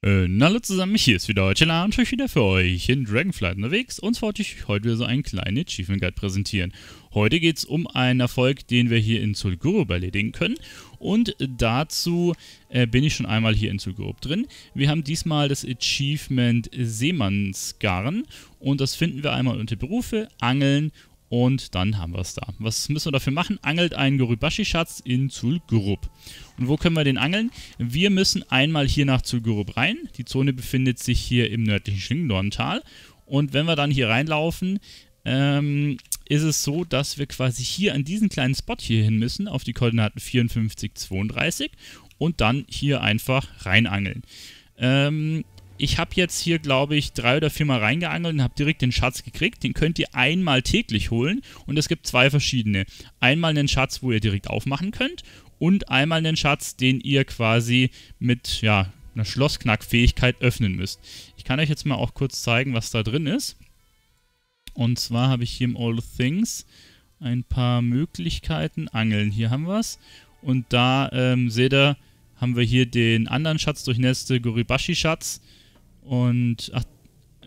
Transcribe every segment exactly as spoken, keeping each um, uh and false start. Und hallo zusammen, hier ist wieder heute Telar und ich wieder für euch in Dragonflight unterwegs und zwar wollte ich heute wieder so einen kleinen Achievement Guide präsentieren. Heute geht es um einen Erfolg, den wir hier in Zul'Gurub erledigen können und dazu äh, bin ich schon einmal hier in Zul'Gurub drin. Wir haben diesmal das Achievement Seemannsgarn und das finden wir einmal unter Berufe, Angeln und dann haben wir es da. Was müssen wir dafür machen? Angelt einen Gorubashi-Schatz in Zul'Gurub. Und wo können wir den angeln? Wir müssen einmal hier nach Zul'Gurub rein. Die Zone befindet sich hier im nördlichen Schlingendorntal. Und wenn wir dann hier reinlaufen, ähm, ist es so, dass wir quasi hier an diesen kleinen Spot hier hin müssen, auf die Koordinaten vierundfünfzig, zweiunddreißig und dann hier einfach reinangeln. Ähm... Ich habe jetzt hier, glaube ich, drei oder viermal reingeangelt und habe direkt den Schatz gekriegt. Den könnt ihr einmal täglich holen und es gibt zwei verschiedene. Einmal einen Schatz, wo ihr direkt aufmachen könnt und einmal einen Schatz, den ihr quasi mit ja, einer Schlossknack-Fähigkeit öffnen müsst. Ich kann euch jetzt mal auch kurz zeigen, was da drin ist. Und zwar habe ich hier im All Things ein paar Möglichkeiten. Angeln, hier haben wir es. Und da ähm, seht ihr, haben wir hier den anderen Schatz durchnässte Gorubashi-Schatz. Und, ach,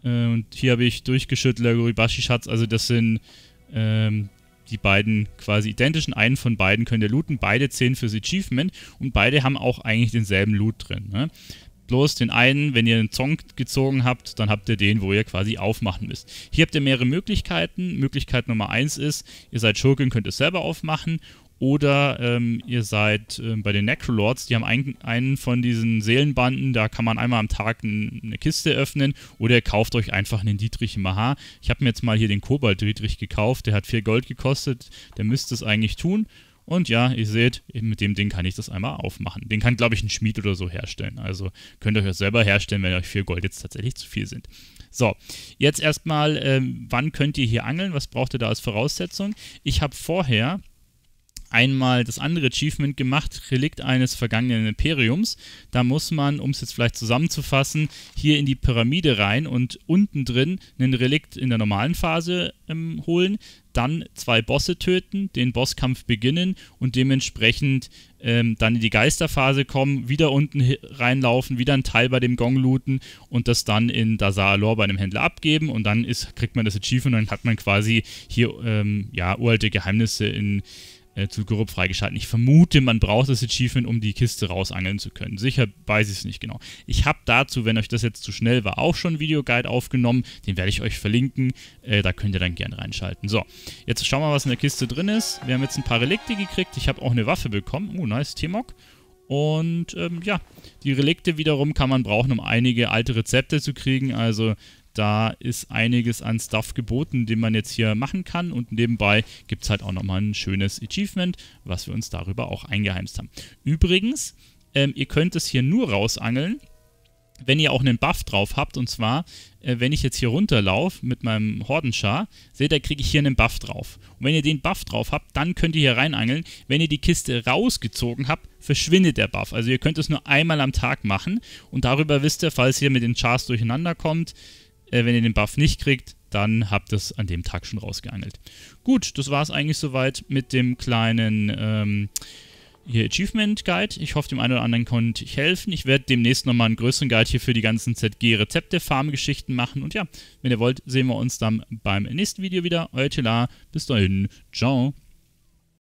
äh, und hier habe ich durchgeschüttelter Gorubashi-Schatz, also das sind ähm, die beiden quasi identischen. Einen von beiden könnt ihr looten, beide zählen fürs Achievement und beide haben auch eigentlich denselben Loot drin. Ne? Bloß den einen, wenn ihr einen Zong gezogen habt, dann habt ihr den, wo ihr quasi aufmachen müsst. Hier habt ihr mehrere Möglichkeiten. Möglichkeit Nummer eins ist, ihr seid Schurken, könnt es selber aufmachen. Oder ähm, ihr seid äh, bei den Necrolords, die haben ein, einen von diesen Seelenbanden, da kann man einmal am Tag eine Kiste öffnen. Oder ihr kauft euch einfach einen Dietrich im Aha. Ich habe mir jetzt mal hier den Kobalt Dietrich gekauft, der hat vier Gold gekostet, der müsste es eigentlich tun. Und ja, ihr seht, mit dem Ding kann ich das einmal aufmachen. Den kann, glaube ich, ein Schmied oder so herstellen. Also könnt ihr euch das selber herstellen, wenn euch vier Gold jetzt tatsächlich zu viel sind. So, jetzt erstmal, ähm, wann könnt ihr hier angeln? Was braucht ihr da als Voraussetzung? Ich habe vorher einmal das andere Achievement gemacht, Relikt eines vergangenen Imperiums. Da muss man, um es jetzt vielleicht zusammenzufassen, hier in die Pyramide rein und unten drin einen Relikt in der normalen Phase ähm, holen, dann zwei Bosse töten, den Bosskampf beginnen und dementsprechend ähm, dann in die Geisterphase kommen, wieder unten reinlaufen, wieder einen Teil bei dem Gong looten und das dann in Dasarlor bei einem Händler abgeben und dann ist, kriegt man das Achievement und dann hat man quasi hier ähm, ja, uralte Geheimnisse in Zul'Gurub freigeschalten. Ich vermute, man braucht das Achievement, um die Kiste rausangeln zu können. Sicher weiß ich es nicht genau. Ich habe dazu, wenn euch das jetzt zu schnell war, auch schon einen Videoguide aufgenommen. Den werde ich euch verlinken. Äh, da könnt ihr dann gerne reinschalten. So, jetzt schauen wir mal, was in der Kiste drin ist. Wir haben jetzt ein paar Relikte gekriegt. Ich habe auch eine Waffe bekommen. Oh, nice, T-Mock. Und ähm, ja, die Relikte wiederum kann man brauchen, um einige alte Rezepte zu kriegen. Also da ist einiges an Stuff geboten, den man jetzt hier machen kann. Und nebenbei gibt es halt auch nochmal ein schönes Achievement, was wir uns darüber auch eingeheimst haben. Übrigens, ähm, ihr könnt es hier nur rausangeln, wenn ihr auch einen Buff drauf habt. Und zwar, äh, wenn ich jetzt hier runterlaufe mit meinem Hordenschar, seht ihr, kriege ich hier einen Buff drauf. Und wenn ihr den Buff drauf habt, dann könnt ihr hier reinangeln. Wenn ihr die Kiste rausgezogen habt, verschwindet der Buff. Also ihr könnt es nur einmal am Tag machen. Und darüber wisst ihr, falls ihr mit den Chars durcheinander kommt, wenn ihr den Buff nicht kriegt, dann habt ihr es an dem Tag schon rausgeangelt. Gut, das war es eigentlich soweit mit dem kleinen ähm, hier Achievement Guide. Ich hoffe, dem einen oder anderen konnte ich helfen. Ich werde demnächst nochmal einen größeren Guide hier für die ganzen Z G-Rezepte-Farm-Geschichten machen. Und ja, wenn ihr wollt, sehen wir uns dann beim nächsten Video wieder. Euer Telar. Bis dahin. Ciao.